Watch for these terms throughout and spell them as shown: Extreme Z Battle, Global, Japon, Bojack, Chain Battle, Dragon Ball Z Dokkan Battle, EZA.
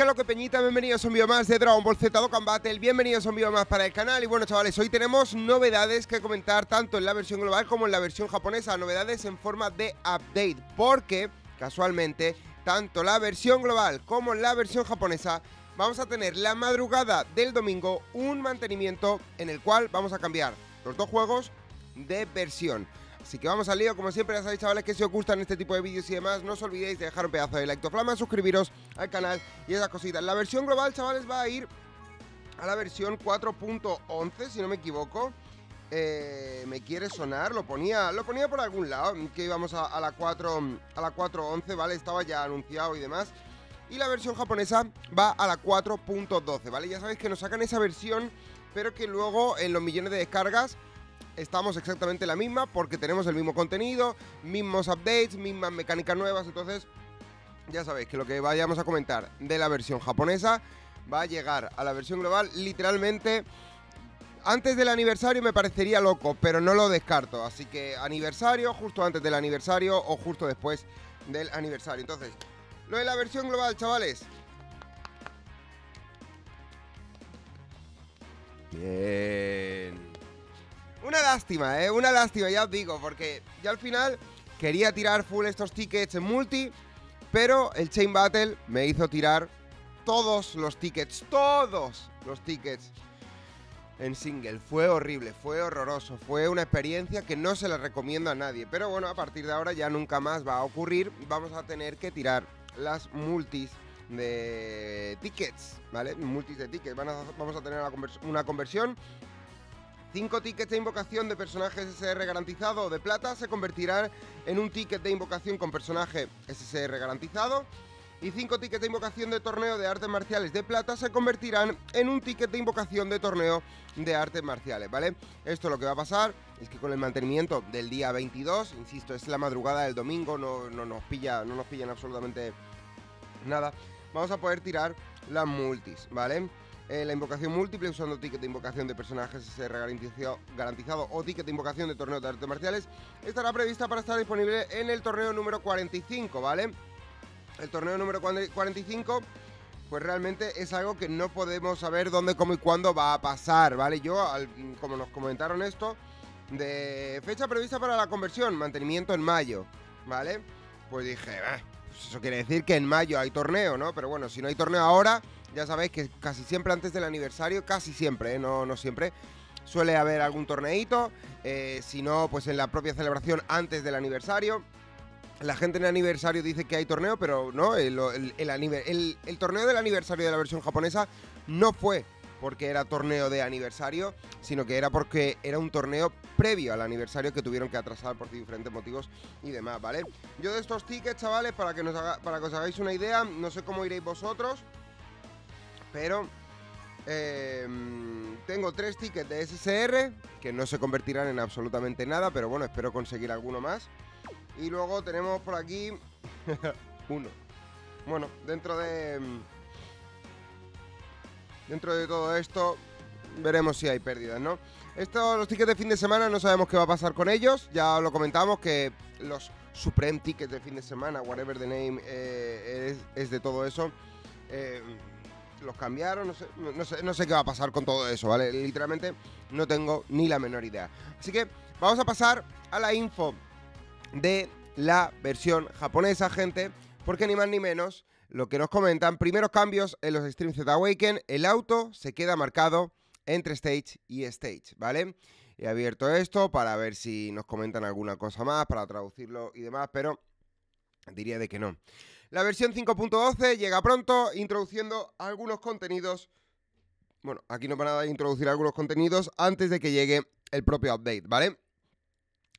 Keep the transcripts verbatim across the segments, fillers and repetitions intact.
¿Qué es lo que, Peñita? Bienvenidos a un vídeo más de Dragon Ball Z Dokkan Battle. Bienvenidos a un vídeo más para el canal. Y bueno, chavales, hoy tenemos novedades que comentar tanto en la versión global como en la versión japonesa. Novedades en forma de update, porque casualmente tanto la versión global como la versión japonesa vamos a tener la madrugada del domingo un mantenimiento en el cual vamos a cambiar los dos juegos de versión. Así que vamos al lío, como siempre ya sabéis, chavales, que si os gustan este tipo de vídeos y demás, no os olvidéis de dejar un pedazo de like, toflama, suscribiros al canal y esas cositas. La versión global, chavales, va a ir a la versión cuatro punto once, si no me equivoco. Eh, me quiere sonar, lo ponía lo ponía por algún lado, que íbamos a, a la cuatro punto once, ¿vale? Estaba ya anunciado y demás. Y la versión japonesa va a la cuatro punto doce, ¿vale? Ya sabéis que nos sacan esa versión, pero que luego en los millones de descargas estamos exactamente la misma, porque tenemos el mismo contenido, mismos updates, mismas mecánicas nuevas. Entonces ya sabéis que lo que vayamos a comentar de la versión japonesa va a llegar a la versión global literalmente antes del aniversario. Me parecería loco, pero no lo descarto. Así que aniversario, justo antes del aniversario o justo después del aniversario. Entonces, lo de la versión global, chavales. Bien. Una lástima, ¿eh? Una lástima, ya os digo, porque ya al final quería tirar full estos tickets en multi, pero el Chain Battle me hizo tirar todos los tickets, todos los tickets en single. Fue horrible, fue horroroso, fue una experiencia que no se la recomiendo a nadie. Pero bueno, a partir de ahora ya nunca más va a ocurrir, vamos a tener que tirar las multis de tickets, ¿vale? Multis de tickets, Van a, vamos a tener una, convers una conversión. Cinco tickets de invocación de personaje S S R garantizado de plata se convertirán en un ticket de invocación con personaje S S R garantizado. Y cinco tickets de invocación de torneo de artes marciales de plata se convertirán en un ticket de invocación de torneo de artes marciales, ¿vale? Esto lo que va a pasar es que con el mantenimiento del día veintidós, insisto, es la madrugada del domingo, no, no, nos, pilla, no nos pillan absolutamente nada, vamos a poder tirar las multis, ¿vale? Eh, la invocación múltiple usando ticket de invocación de personajes S S R garantizado, garantizado o ticket de invocación de torneo de artes marciales estará prevista para estar disponible en el torneo número cuarenta y cinco, ¿vale? El torneo número cuarenta y cinco, pues realmente es algo que no podemos saber dónde, cómo y cuándo va a pasar, ¿vale? Yo, al, como nos comentaron esto, de fecha prevista para la conversión, mantenimiento en mayo, ¿vale? Pues dije, bah, pues eso quiere decir que en mayo hay torneo, ¿no? Pero bueno, si no hay torneo ahora... Ya sabéis que casi siempre antes del aniversario, casi siempre, ¿eh? no, no siempre, suele haber algún torneito, eh, si no, pues en la propia celebración antes del aniversario. La gente en el aniversario dice que hay torneo, pero no, el, el, el, el, el torneo del aniversario de la versión japonesa no fue porque era torneo de aniversario, sino que era porque era un torneo previo al aniversario que tuvieron que atrasar por diferentes motivos y demás, ¿vale? Yo de estos tickets, chavales, para que, nos haga, para que os hagáis una idea, no sé cómo iréis vosotros, pero eh, tengo tres tickets de S S R que no se convertirán en absolutamente nada, pero bueno, espero conseguir alguno más. Y luego tenemos por aquí uno. Bueno, dentro de dentro de todo esto veremos si hay pérdidas, ¿no? Estos, los tickets de fin de semana, no sabemos qué va a pasar con ellos. Ya lo comentamos que los Supreme Tickets de fin de semana, whatever the name, eh, es, es de todo eso. Eh, Los cambiaron, no sé, no, sé, no sé qué va a pasar con todo eso, ¿vale? Literalmente no tengo ni la menor idea. Así que vamos a pasar a la info de la versión japonesa, gente, porque ni más ni menos lo que nos comentan, primeros cambios en los Extreme Z Awaken, el auto se queda marcado entre stage y stage, ¿vale? He abierto esto para ver si nos comentan alguna cosa más, para traducirlo y demás, pero diría de que no. La versión cinco punto doce llega pronto, introduciendo algunos contenidos. Bueno, aquí no para nada introducir algunos contenidos antes de que llegue el propio update, ¿vale?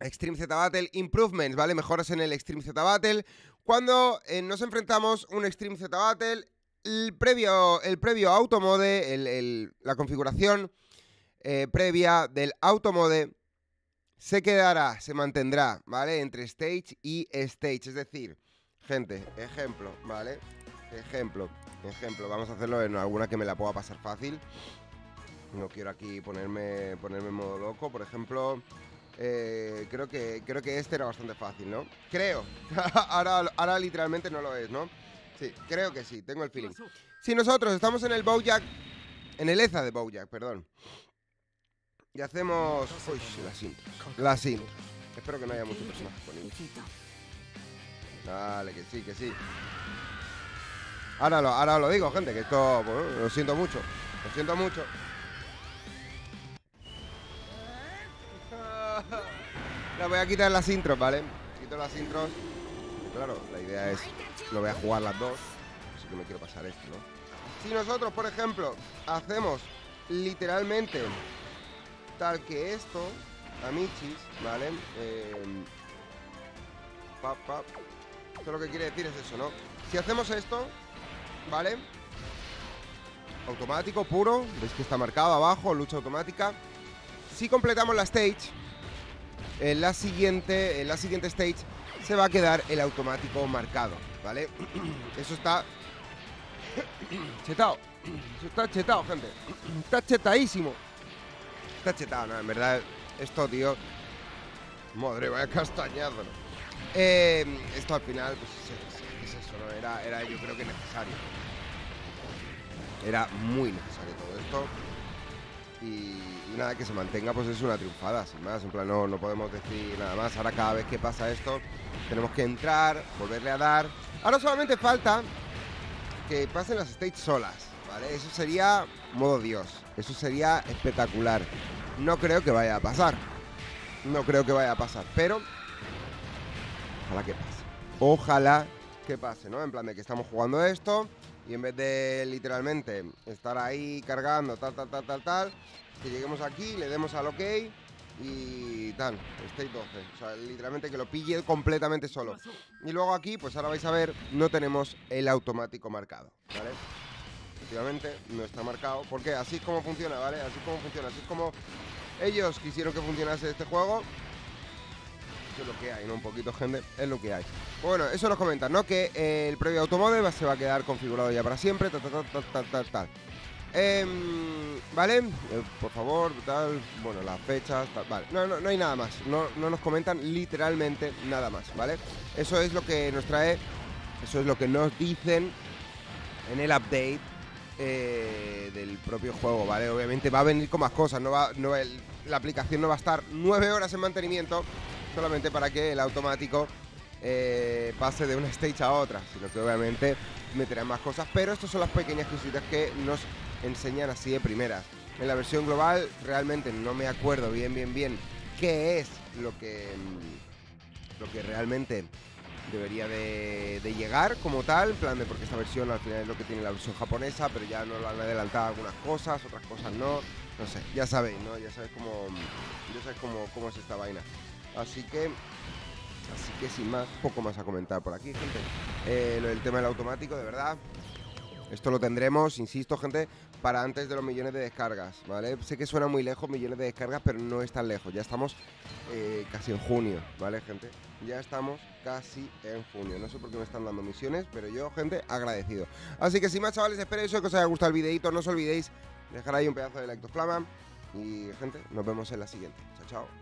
Extreme Z Battle Improvements, ¿vale? Mejoras en el Extreme Z Battle. Cuando eh, nos enfrentamos un Extreme Z Battle, el previo, el previo automode, el, el, la configuración eh, previa del automode se quedará, se mantendrá, ¿vale? Entre stage y stage, es decir... Gente, ejemplo, ¿vale? Ejemplo, ejemplo. Vamos a hacerlo en alguna que me la pueda pasar fácil. No quiero aquí ponerme ponerme en modo loco. Por ejemplo, eh, creo, que, creo que este era bastante fácil, ¿no? Creo. ahora, ahora literalmente no lo es, ¿no? Sí, creo que sí, tengo el feeling. Si nosotros estamos en el Bojack, en el E Z A de Bojack, perdón, y hacemos... Uy, las intros. Las intros. Espero que no haya muchos personajes poniendo. Dale, que sí, que sí. Ahora lo, ahora lo digo, gente, que esto... Bueno, lo siento mucho, lo siento mucho. Le voy a quitar las intros, ¿vale? Quito las intros. Claro, la idea es... Lo voy a jugar las dos. Así que me quiero pasar esto, ¿no? Si nosotros, por ejemplo, hacemos literalmente tal que esto, amichis, ¿vale? Eh, pap, pap. Esto lo que quiere decir es eso, ¿no? Si hacemos esto, ¿vale? Automático, puro. Veis que está marcado abajo, lucha automática. Si completamos la stage, en la siguiente, en la siguiente stage se va a quedar el automático marcado, ¿vale? Eso está chetado. Eso está chetado, gente. Está chetadísimo. Está chetado, no, en verdad, esto, tío. Madre, vaya castañado, ¿no? Eh, esto al final, pues es, es eso, ¿no? Era, era yo creo que necesario. Era muy necesario todo esto. Y, y nada, que se mantenga, pues es una triunfada, sin más. En plan, no, no podemos decir nada más. Ahora cada vez que pasa esto, tenemos que entrar, volverle a dar. Ahora solamente falta que pasen las stages solas, ¿vale? Eso sería modo Dios. Eso sería espectacular. No creo que vaya a pasar. No creo que vaya a pasar, pero... Ojalá que pase. Ojalá que pase, ¿no? En plan de que estamos jugando esto... Y en vez de, literalmente, estar ahí cargando, tal, tal, tal, tal, tal, que lleguemos aquí, le demos al OK y tal, stage doce. O sea, literalmente que lo pille completamente solo. Y luego aquí, pues ahora vais a ver, no tenemos el automático marcado, ¿vale? Efectivamente, no está marcado, porque así es como funciona, ¿vale? Así es como funciona, así es como ellos quisieron que funcionase este juego. Eso es lo que hay, ¿no? Un poquito, gente, es lo que hay. Bueno, eso nos comentan, ¿no? Que eh, el previo automode va, se va a quedar configurado ya para siempre, tal, tal, tal, tal, tal, tal. Eh, ¿Vale? Eh, por favor, tal, bueno, las fechas, tal, vale. No, no, no hay nada más, no, no nos comentan literalmente nada más, ¿vale? Eso es lo que nos trae, eso es lo que nos dicen en el update eh, del propio juego, ¿vale? Obviamente va a venir con más cosas, no va, no va, el, la aplicación no va a estar nueve horas en mantenimiento, solamente para que el automático eh, pase de una stage a otra, sino que obviamente meterán más cosas, pero estas son las pequeñas cositas que nos enseñan así de primeras. En la versión global realmente no me acuerdo bien, bien, bien qué es lo que, lo que realmente debería de, de llegar como tal, en plan de porque esta versión al final es lo que tiene la versión japonesa, pero ya nos lo han adelantado algunas cosas, otras cosas no, no sé, ya sabéis, ¿no? Ya sabéis cómo, ya sabéis cómo, cómo es esta vaina. Así que, así que sin más, poco más a comentar por aquí, gente. Eh, lo del tema del automático, de verdad, esto lo tendremos, insisto, gente, para antes de los millones de descargas, ¿vale? Sé que suena muy lejos, millones de descargas, pero no es tan lejos. Ya estamos eh, casi en junio, ¿vale, gente? Ya estamos casi en junio. No sé por qué me están dando misiones, pero yo, gente, agradecido. Así que sin más, chavales, espero eso, que os haya gustado el videito. No os olvidéis dejar ahí un pedazo de like, flama. Y, gente, nos vemos en la siguiente. Chao, chao.